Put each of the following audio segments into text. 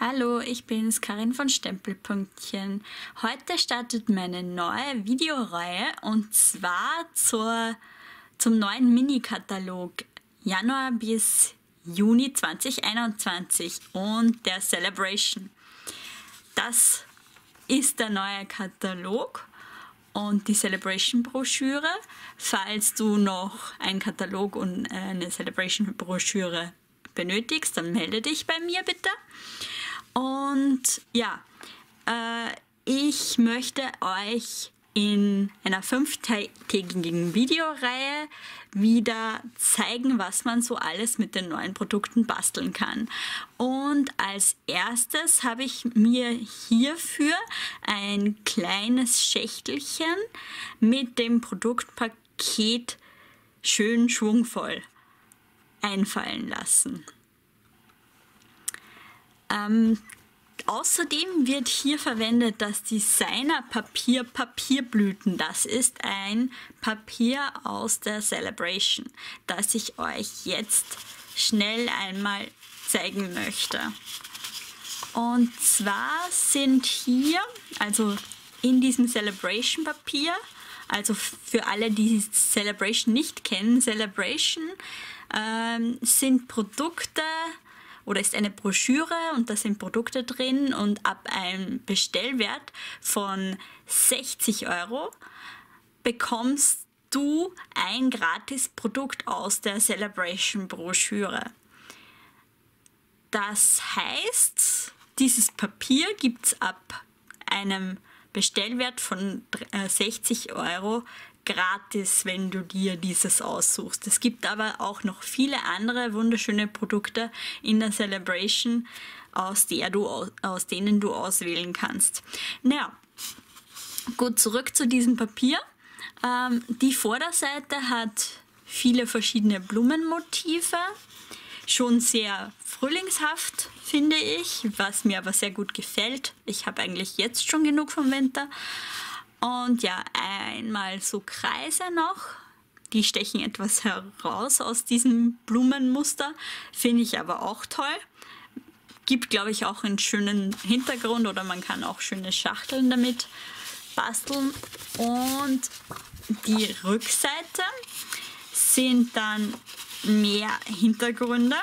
Hallo, ich bin's, Karin von Stempelpünktchen. Heute startet meine neue Videoreihe und zwar zum neuen Mini-Katalog Januar bis Juni 2021 und der Sale-a-Bration. Das ist der neue Katalog und die Sale-a-Bration-Broschüre. Falls du noch einen Katalog und eine Sale-a-Bration-Broschüre benötigst, dann melde dich bei mir bitte. Und ja, ich möchte euch in einer 5-tägigen Videoreihe wieder zeigen, was man so alles mit den neuen Produkten basteln kann. Und als erstes habe ich mir hierfür ein kleines Schächtelchen mit dem Produktpaket Schön Schwungvoll einfallen lassen. Außerdem wird hier verwendet das Designer-Papier Papierblüten. Das ist ein Papier aus der Sale-a-Bration, das ich euch jetzt schnell einmal zeigen möchte. Und zwar sind hier, also in diesem Sale-a-Bration-Papier, also für alle, die Sale-a-Bration nicht kennen, Sale-a-Bration sind Produkte, oder ist eine Broschüre und da sind Produkte drin und ab einem Bestellwert von 60 € bekommst du ein gratis Produkt aus der Sale-a-Bration Broschüre. Das heißt, dieses Papier gibt es ab einem Bestellwert von 60 € gratis, wenn du dir dieses aussuchst. Es gibt aber auch noch viele andere wunderschöne Produkte in der Sale-a-Bration, aus denen du auswählen kannst. Naja, gut, zurück zu diesem Papier. Die Vorderseite hat viele verschiedene Blumenmotive. Schon sehr frühlingshaft, finde ich, was mir aber sehr gut gefällt. Ich habe eigentlich jetzt schon genug vom Winter. Und ja, einmal so Kreise noch, die stechen etwas heraus aus diesem Blumenmuster, finde ich aber auch toll. Gibt, glaube ich, auch einen schönen Hintergrund oder man kann auch schöne Schachteln damit basteln. Und die Rückseite sind dann mehr Hintergründe,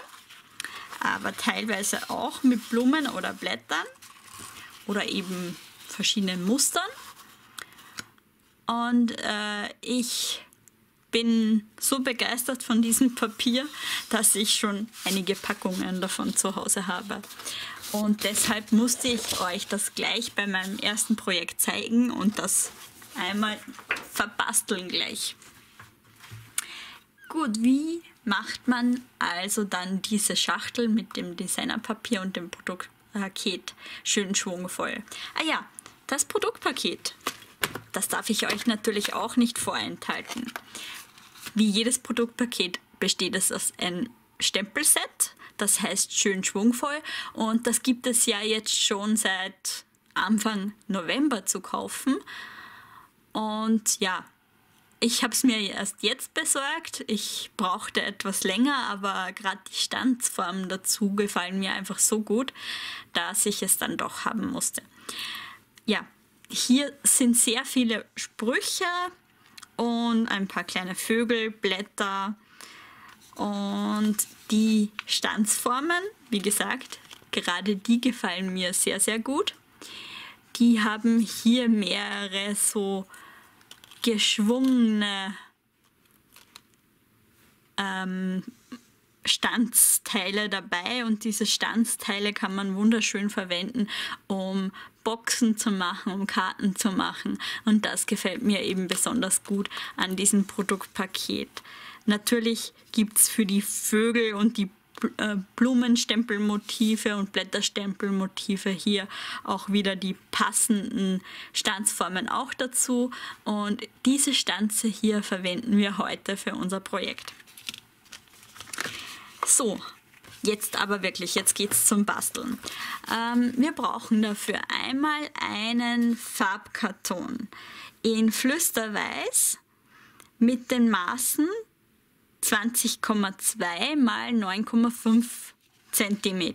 aber teilweise auch mit Blumen oder Blättern oder eben verschiedenen Mustern. Und ich bin so begeistert von diesem Papier, dass ich schon einige Packungen davon zu Hause habe. Und deshalb musste ich euch das gleich bei meinem ersten Projekt zeigen und das einmal verbasteln gleich. Gut, wie macht man also dann diese Schachtel mit dem Designerpapier und dem Produktpaket Schön Schwungvoll? Ah ja, das Produktpaket. Das darf ich euch natürlich auch nicht vorenthalten. Wie jedes Produktpaket besteht es aus einem Stempelset, das heißt Schön Schwungvoll, und das gibt es ja jetzt schon seit Anfang November zu kaufen. Und ja, ich habe es mir erst jetzt besorgt. Ich brauchte etwas länger, aber gerade die Standsformen dazu gefallen mir einfach so gut, dass ich es dann doch haben musste. Ja, hier sind sehr viele Sprüche und ein paar kleine Vögel, Blätter und die Stanzformen, wie gesagt, gerade die gefallen mir sehr, sehr gut. Die haben hier mehrere so geschwungene Stanzteile dabei und diese Stanzteile kann man wunderschön verwenden, um Boxen zu machen, um Karten zu machen, und das gefällt mir eben besonders gut an diesem Produktpaket. Natürlich gibt es für die Vögel und die Blumenstempelmotive und Blätterstempelmotive hier auch wieder die passenden Stanzformen auch dazu, und diese Stanze hier verwenden wir heute für unser Projekt. So, jetzt aber wirklich, jetzt geht es zum Basteln. Wir brauchen dafür einmal einen Farbkarton in Flüsterweiß mit den Maßen 20,2 x 9,5 cm.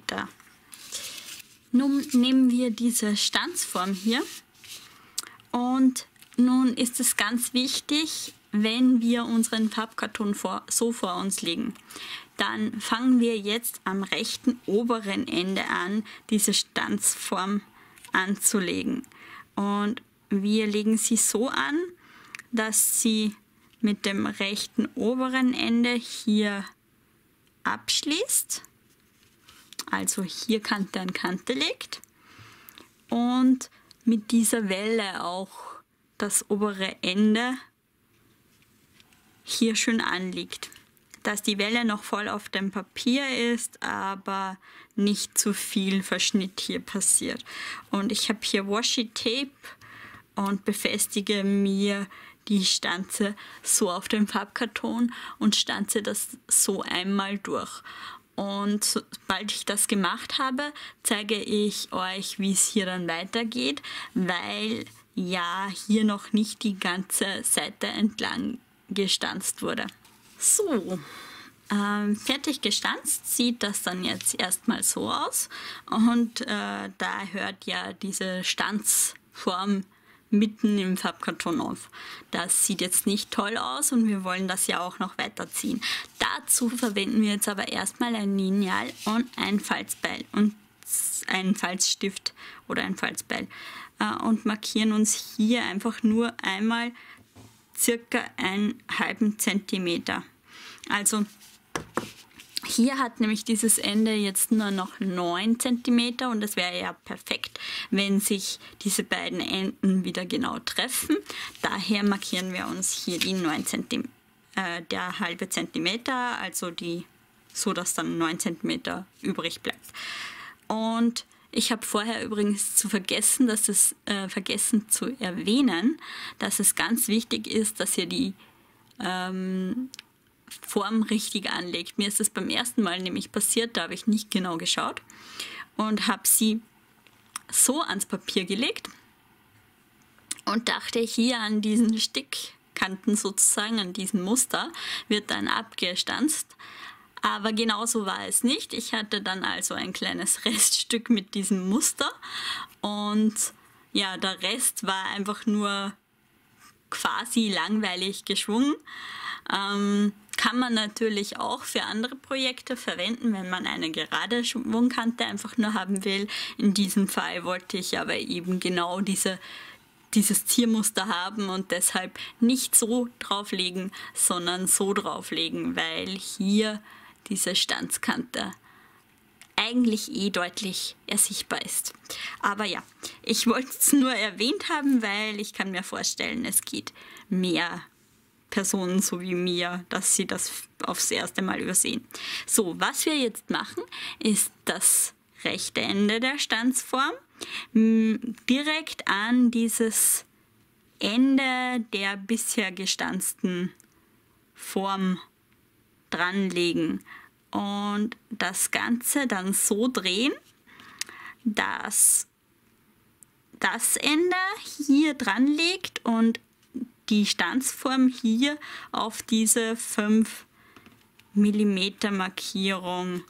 Nun nehmen wir diese Stanzform hier und nun ist es ganz wichtig, wenn wir unseren Pappkarton so vor uns legen, dann fangen wir jetzt am rechten oberen Ende an, diese Stanzform anzulegen. Und wir legen sie so an, dass sie mit dem rechten oberen Ende hier abschließt. Also hier Kante an Kante legt und mit dieser Welle auch das obere Ende hier schön anliegt. Dass die Welle noch voll auf dem Papier ist, aber nicht zu viel Verschnitt hier passiert. Und ich habe hier Washi-Tape und befestige mir die Stanze so auf dem Pappkarton und stanze das so einmal durch. Und sobald ich das gemacht habe, zeige ich euch, wie es hier dann weitergeht, weil ja hier noch nicht die ganze Seite entlang gestanzt wurde. So, fertig gestanzt sieht das dann jetzt erstmal so aus und da hört ja diese Stanzform mitten im Farbkarton auf. Das sieht jetzt nicht toll aus und wir wollen das ja auch noch weiterziehen. Dazu verwenden wir jetzt aber erstmal ein Lineal und ein Falzbeil und einen Falzstift oder ein Falzbeil und markieren uns hier einfach nur einmal circa einen halben Zentimeter. Also hier hat nämlich dieses Ende jetzt nur noch 9 cm und das wäre ja perfekt, wenn sich diese beiden Enden wieder genau treffen. Daher markieren wir uns hier die 9 cm, der halbe Zentimeter, also die, so dass dann 9 cm übrig bleibt. Und ich habe vorher übrigens vergessen zu erwähnen, dass es ganz wichtig ist, dass ihr die Form richtig anlegt. Mir ist es beim ersten Mal nämlich passiert, da habe ich nicht genau geschaut und habe sie so ans Papier gelegt und dachte, hier an diesen Stickkanten sozusagen, an diesem Muster, wird dann abgestanzt. Aber genauso war es nicht. Ich hatte dann also ein kleines Reststück mit diesem Muster und ja, der Rest war einfach nur quasi langweilig geschwungen. Kann man natürlich auch für andere Projekte verwenden, wenn man eine gerade Schwungkante einfach nur haben will. In diesem Fall wollte ich aber eben genau dieses Ziermuster haben und deshalb nicht so drauflegen, sondern so drauflegen, weil hier diese Stanzkante eigentlich deutlich ersichtbar ist. Aber ja, ich wollte es nur erwähnt haben, weil ich kann mir vorstellen, es geht mehr Personen so wie mir, dass sie das aufs erste Mal übersehen. So, was wir jetzt machen, ist das rechte Ende der Stanzform direkt an dieses Ende der bisher gestanzten Form dranlegen und das Ganze dann so drehen, dass das Ende hier dran liegt und die Stanzform hier auf diese 5 mm Markierung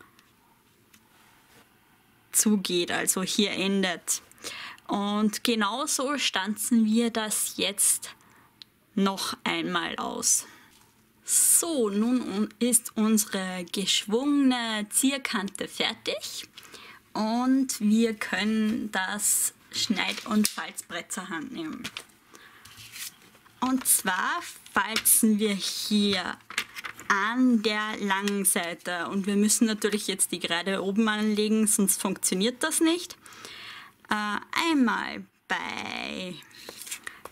zugeht, also hier endet. Und genauso stanzen wir das jetzt noch einmal aus. So, nun ist unsere geschwungene Zierkante fertig und wir können das Schneid- und Falzbrett zur Hand nehmen. Und zwar falzen wir hier an der langen Seite und wir müssen natürlich jetzt die gerade oben anlegen, sonst funktioniert das nicht. Einmal bei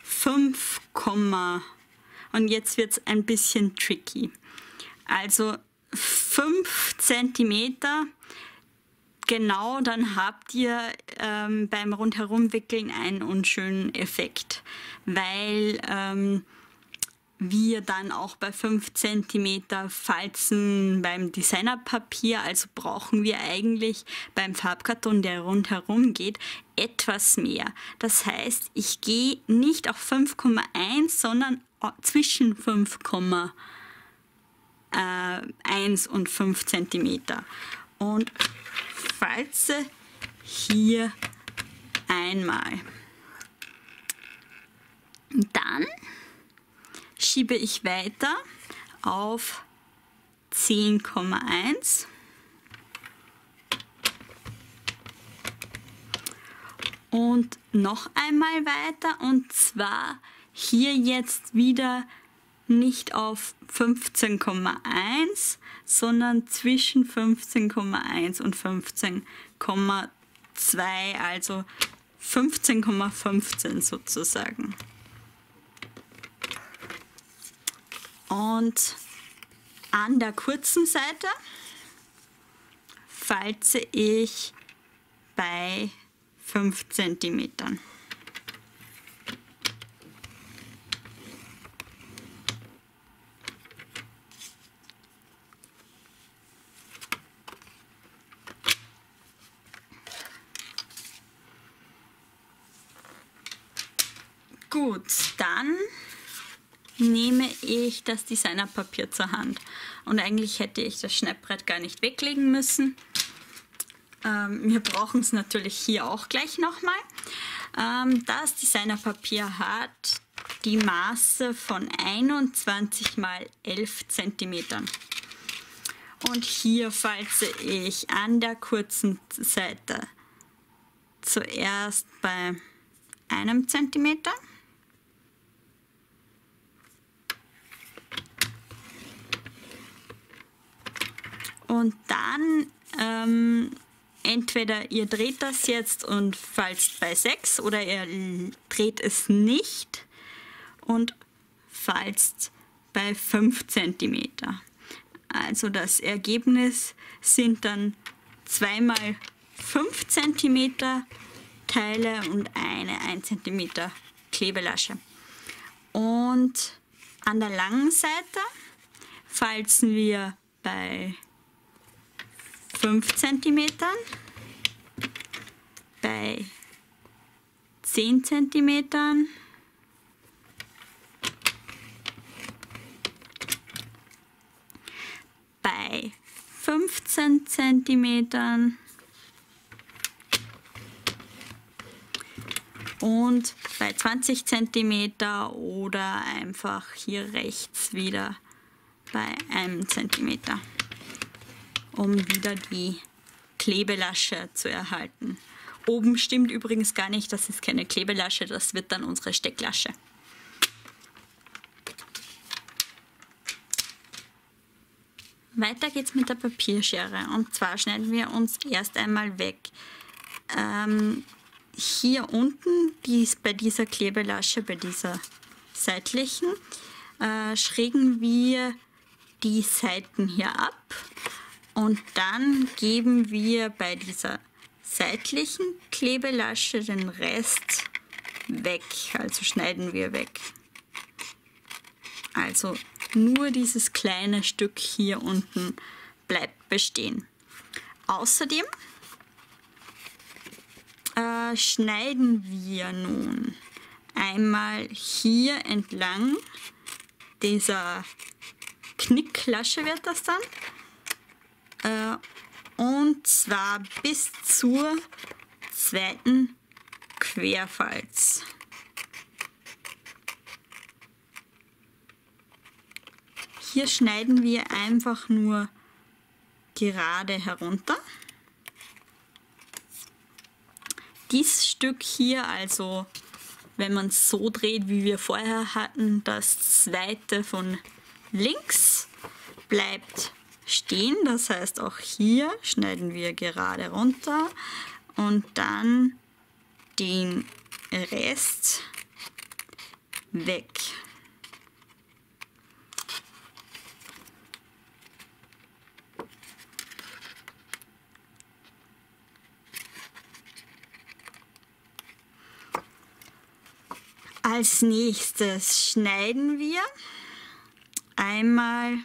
5, und jetzt wird es ein bisschen tricky. Also 5 cm genau, dann habt ihr beim Rundherumwickeln einen unschönen Effekt, weil wir dann auch bei 5 cm falzen beim Designerpapier, also brauchen wir eigentlich beim Farbkarton, der rundherum geht, etwas mehr. Das heißt, ich gehe nicht auf 5,1, sondern zwischen 5,1 und 5 cm und falze hier einmal. Und dann schiebe ich weiter auf 10,1 und noch einmal weiter, und zwar hier jetzt wieder nicht auf 15,1, sondern zwischen 15,1 und 15,2, also 15,15 sozusagen. Und an der kurzen Seite falze ich bei 5 cm. Gut, dann nehme ich das Designerpapier zur Hand. Und eigentlich hätte ich das Schneidbrett gar nicht weglegen müssen. Wir brauchen es natürlich hier auch gleich nochmal. Das Designerpapier hat die Maße von 21 × 11 cm. Und hier falze ich an der kurzen Seite zuerst bei 1 cm. Und dann entweder ihr dreht das jetzt und falzt bei 6 oder ihr dreht es nicht und falzt bei 5 cm. Also das Ergebnis sind dann 2 × 5 cm Teile und eine 1 cm Klebelasche. Und an der langen Seite falzen wir bei 5 cm, bei 10 cm bei 15 cm und bei 20 cm oder einfach hier rechts wieder bei 1 cm. Um wieder die Klebelasche zu erhalten. Oben stimmt übrigens gar nicht, das ist keine Klebelasche, das wird dann unsere Stecklasche. Weiter geht's mit der Papierschere, und zwar schneiden wir uns erst einmal weg. Hier unten, bei dieser Klebelasche, bei dieser seitlichen, schrägen wir die Seiten hier ab. Und dann geben wir bei dieser seitlichen Klebelasche den Rest weg, also schneiden wir weg. Also nur dieses kleine Stück hier unten bleibt bestehen. Außerdem schneiden wir nun einmal hier entlang dieser Knicklasche wird das dann. Und zwar bis zur zweiten Querfalz. Hier schneiden wir einfach nur gerade herunter. Dieses Stück hier, also wenn man es so dreht, wie wir vorher hatten, das zweite von links bleibt stehen, das heißt auch hier schneiden wir gerade runter und dann den Rest weg. Als nächstes schneiden wir einmal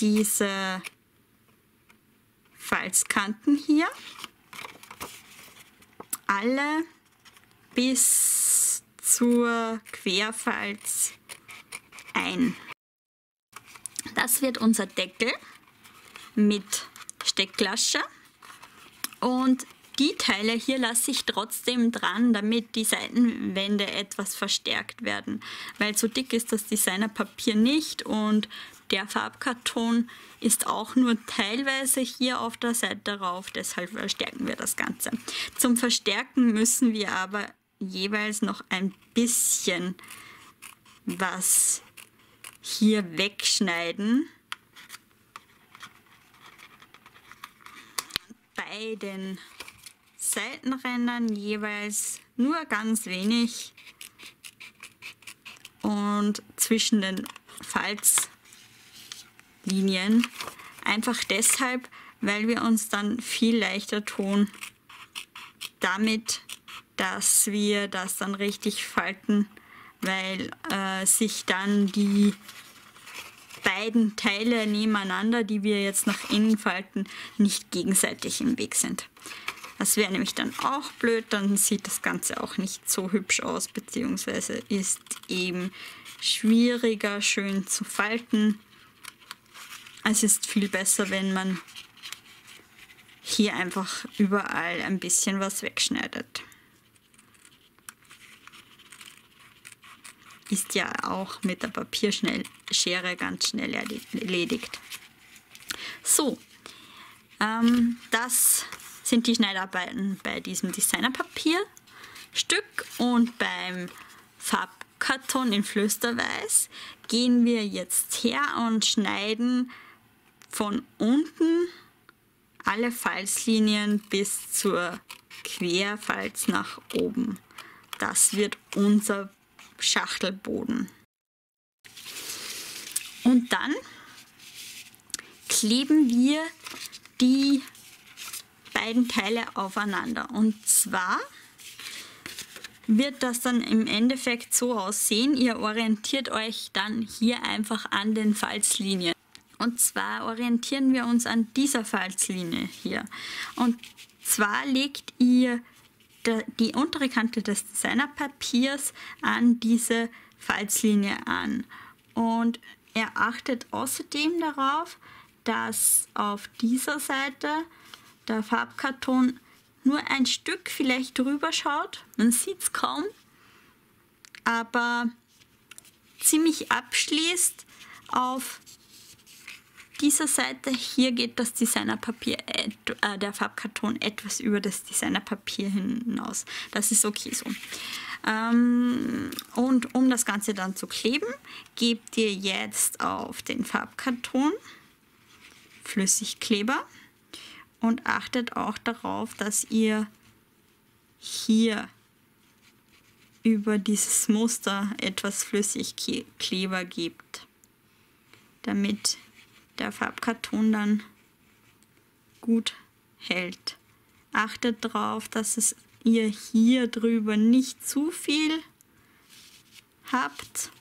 diese Falzkanten hier, alle bis zur Querfalz ein. Das wird unser Deckel mit Stecklasche Und die Teile hier lasse ich trotzdem dran, damit die Seitenwände etwas verstärkt werden, weil so dick ist das Designerpapier nicht und der Farbkarton ist auch nur teilweise hier auf der Seite rauf, deshalb verstärken wir das Ganze. Zum Verstärken müssen wir aber jeweils noch ein bisschen was hier wegschneiden. Bei den Seitenrändern jeweils nur ganz wenig und zwischen den Falzlinien. Einfach deshalb, weil wir uns dann viel leichter tun damit, dass wir das dann richtig falten, weil sich dann die beiden Teile nebeneinander, die wir jetzt nach innen falten, nicht gegenseitig im Weg sind. Das wäre nämlich dann auch blöd, dann sieht das Ganze auch nicht so hübsch aus, beziehungsweise ist eben schwieriger, schön zu falten. Es ist viel besser, wenn man hier einfach überall ein bisschen was wegschneidet. Ist ja auch mit der Papierschere ganz schnell erledigt. So, das sind die Schneidarbeiten bei diesem Designerpapierstück und beim Farbkarton in Flüsterweiß gehen wir jetzt her und schneiden von unten alle Falzlinien bis zur Querfalz nach oben. Das wird unser Schachtelboden. Und dann kleben wir die beiden Teile aufeinander. Und zwar wird das dann im Endeffekt so aussehen. Ihr orientiert euch dann hier einfach an den Falzlinien. Und zwar orientieren wir uns an dieser Falzlinie hier. Und zwar legt ihr die untere Kante des Designerpapiers an diese Falzlinie an und er achtet außerdem darauf, dass auf dieser Seite der Farbkarton nur ein Stück vielleicht drüber schaut, man sieht es kaum, aber ziemlich abschließt auf dieser Seite hier geht das Designerpapier, der Farbkarton etwas über das Designerpapier hinaus. Das ist okay so. Und um das Ganze dann zu kleben, gebt ihr jetzt auf den Farbkarton Flüssigkleber und achtet auch darauf, dass ihr hier über dieses Muster etwas Flüssigkleber gebt, damit der Farbkarton dann gut hält. Achtet darauf, dass ihr hier drüber nicht zu viel habt,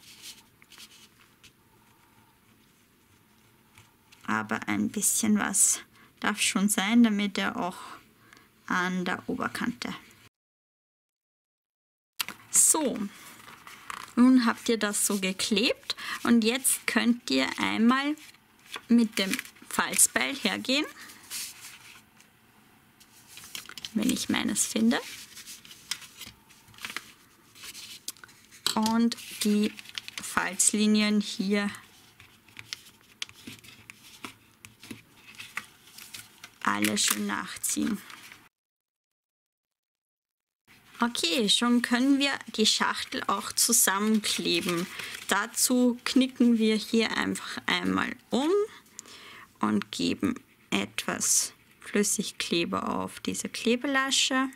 aber ein bisschen was darf schon sein, damit er auch an der Oberkante. So, nun habt ihr das so geklebt und jetzt könnt ihr einmal mit dem Falzbeil hergehen, wenn ich meines finde, und die Falzlinien hier alle schön nachziehen. Okay, schon können wir die Schachtel auch zusammenkleben. Dazu knicken wir hier einfach einmal um und geben etwas Flüssigkleber auf diese Klebelasche.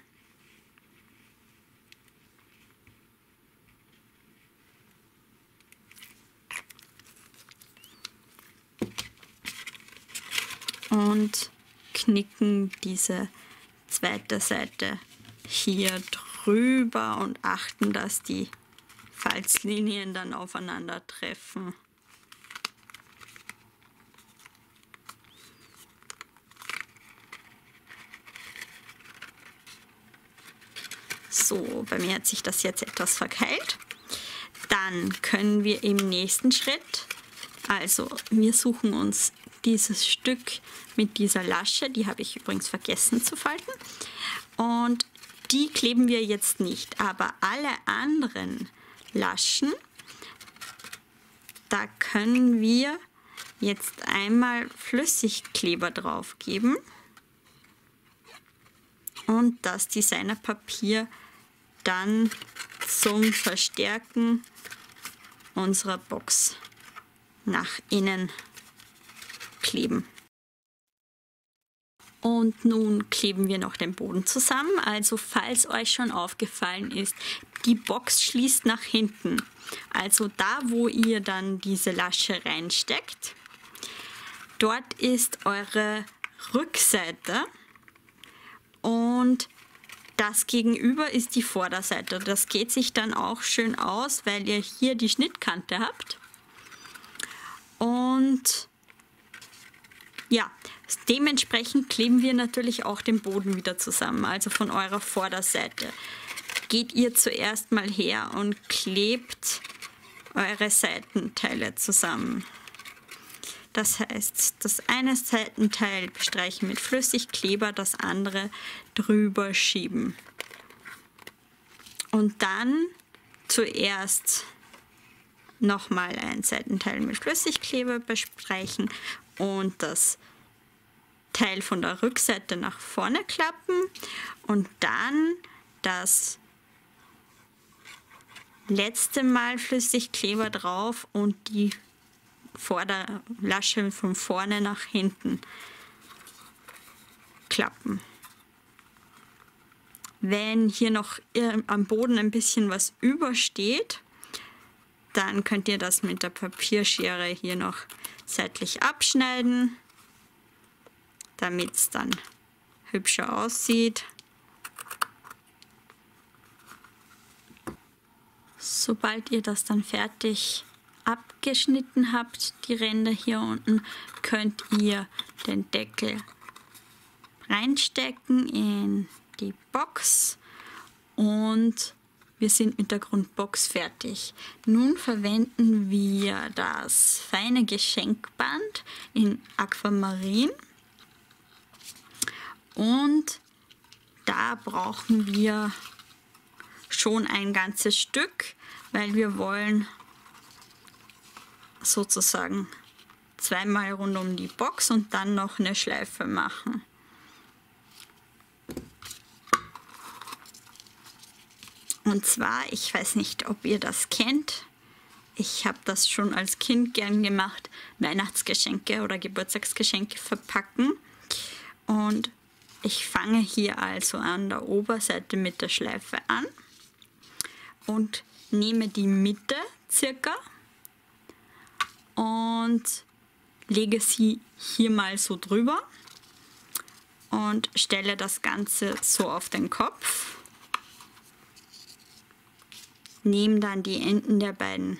Und knicken diese zweite Seite hier drüber und achten, dass die Falzlinien dann aufeinandertreffen. So, bei mir hat sich das jetzt etwas verkeilt. Dann können wir im nächsten Schritt, also wir suchen uns dieses Stück mit dieser Lasche, die habe ich übrigens vergessen zu falten, und die kleben wir jetzt nicht, aber alle anderen Laschen, da können wir jetzt einmal Flüssigkleber drauf geben und das Designerpapier dann zum Verstärken unserer Box nach innen kleben. Und nun kleben wir noch den Boden zusammen. Also falls euch schon aufgefallen ist, die Box schließt nach hinten. Also da, wo ihr dann diese Lasche reinsteckt, dort ist eure Rückseite und das gegenüber ist die Vorderseite. Das geht sich dann auch schön aus, weil ihr hier die Schnittkante habt. Und ja, dementsprechend kleben wir natürlich auch den Boden wieder zusammen, also von eurer Vorderseite. Geht ihr zuerst mal her und klebt eure Seitenteile zusammen. Das heißt, das eine Seitenteil bestreichen mit Flüssigkleber, das andere drüber schieben. Und dann zuerst nochmal ein Seitenteil mit Flüssigkleber bestreichen und das Teil von der Rückseite nach vorne klappen und dann das letzte Mal Flüssigkleber drauf und die Vorderlasche von vorne nach hinten klappen. Wenn hier noch am Boden ein bisschen was übersteht, dann könnt ihr das mit der Papierschere hier noch seitlich abschneiden, damit es dann hübscher aussieht. Sobald ihr das dann fertig abgeschnitten habt, die Ränder hier unten, könnt ihr den Deckel reinstecken in die Box und wir sind mit der Grundbox fertig. Nun verwenden wir das feine Geschenkband in Aquamarin. Und da brauchen wir schon ein ganzes Stück, weil wir wollen sozusagen zweimal rund um die Box und dann noch eine Schleife machen. Und zwar, ich weiß nicht, ob ihr das kennt, ich habe das schon als Kind gern gemacht, Weihnachtsgeschenke oder Geburtstagsgeschenke verpacken. Und ich fange hier also an der Oberseite mit der Schleife an und nehme die Mitte circa und lege sie hier mal so drüber und stelle das Ganze so auf den Kopf. Nehme dann die Enden der beiden,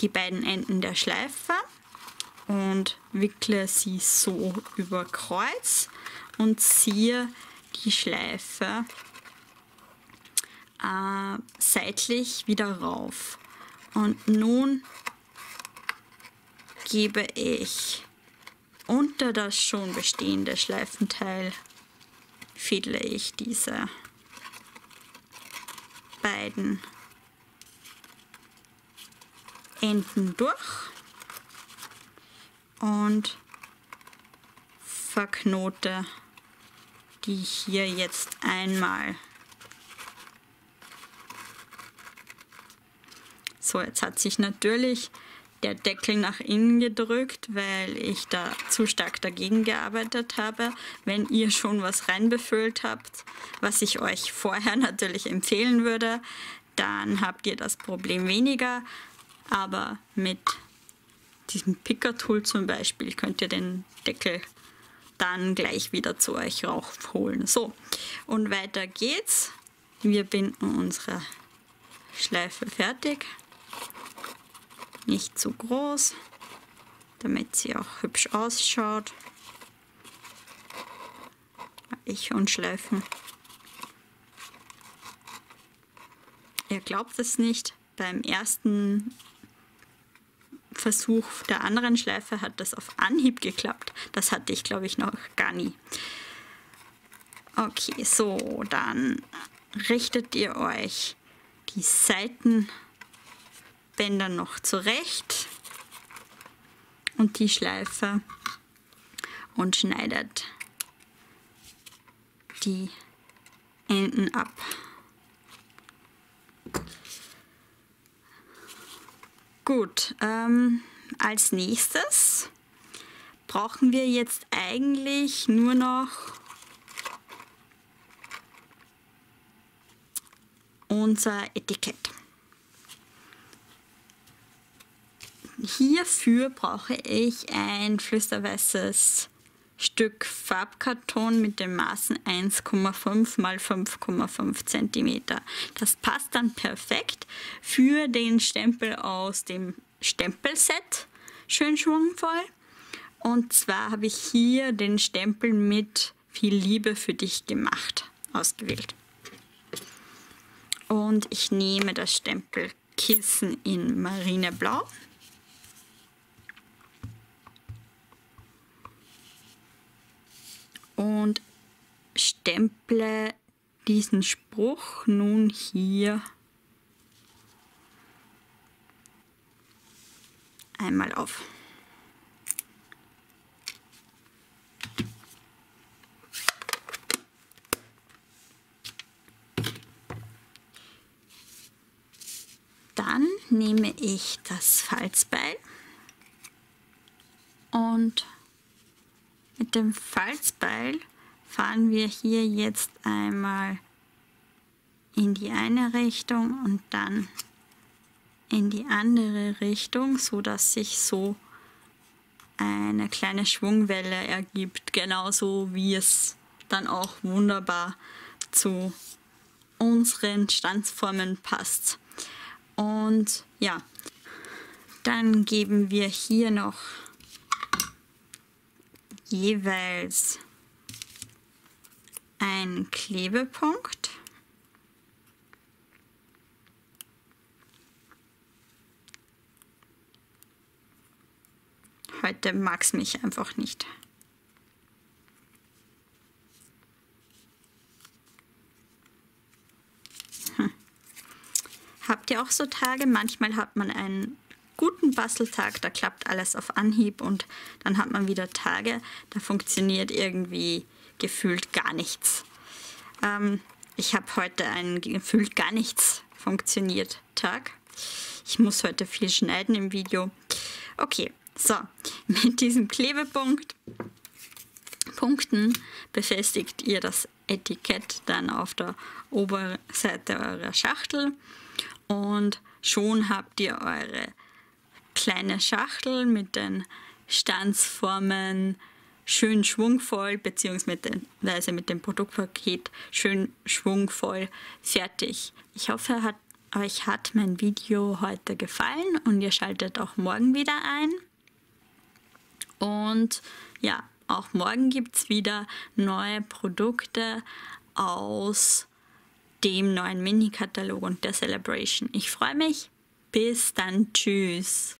die beiden Enden der Schleife und wickle sie so über Kreuz und ziehe die Schleife seitlich wieder rauf. Und nun gebe ich unter das schon bestehende Schleifenteil, fädle ich diese beiden Enden durch und verknote die hier jetzt einmal. So, jetzt hat sich natürlich der Deckel nach innen gedrückt, weil ich da zu stark dagegen gearbeitet habe. Wenn ihr schon was reinbefüllt habt, was ich euch vorher natürlich empfehlen würde, dann habt ihr das Problem weniger. Aber mit diesem Picker-Tool zum Beispiel könnt ihr den Deckel dann gleich wieder zu euch raufholen. So, und weiter geht's. Wir binden unsere Schleife fertig. Nicht zu groß, damit sie auch hübsch ausschaut. Ich und Schleifen. Ihr glaubt es nicht, beim ersten Versuch der anderen Schleife hat das auf Anhieb geklappt. Das hatte ich, glaube ich, noch gar nie. Okay, so, dann richtet ihr euch die Seitenbänder noch zurecht und die Schleife und schneidet die Enden ab. Gut, als nächstes brauchen wir jetzt eigentlich nur noch unser Etikett. Hierfür brauche ich ein flüsterweißes Stück Farbkarton mit den Maßen 1,5 x 5,5 cm. Das passt dann perfekt für den Stempel aus dem Stempelset Schön Schwungvoll. Und zwar habe ich hier den Stempel mit Viel Liebe für dich gemacht ausgewählt. Und ich nehme das Stempelkissen in Marineblau. Und stemple diesen Spruch nun hier einmal auf. Dann nehme ich das Falzbeil und mit dem Falzbeil fahren wir hier jetzt einmal in die eine Richtung und dann in die andere Richtung, so dass sich so eine kleine Schwungwelle ergibt, genauso wie es dann auch wunderbar zu unseren Stanzformen passt. Und ja, dann geben wir hier noch jeweils einen Klebepunkt . Heute mag es mich einfach nicht Habt ihr auch so Tage? Manchmal hat man einen guten Basteltag, da klappt alles auf Anhieb, und dann hat man wieder Tage, da funktioniert irgendwie gefühlt gar nichts. Ich habe heute einen gefühlt gar nichts funktioniert Tag. Ich muss heute viel schneiden im Video. Okay, so, mit diesem Punkten befestigt ihr das Etikett dann auf der Oberseite eurer Schachtel und schon habt ihr eure kleine Schachtel mit den Stanzformen Schön Schwungvoll bzw. mit dem Produktpaket Schön Schwungvoll fertig. Ich hoffe, euch hat mein Video heute gefallen und ihr schaltet auch morgen wieder ein. Und ja, auch morgen gibt es wieder neue Produkte aus dem neuen Mini-Katalog und der Sale-a-Bration. Ich freue mich. Bis dann. Tschüss.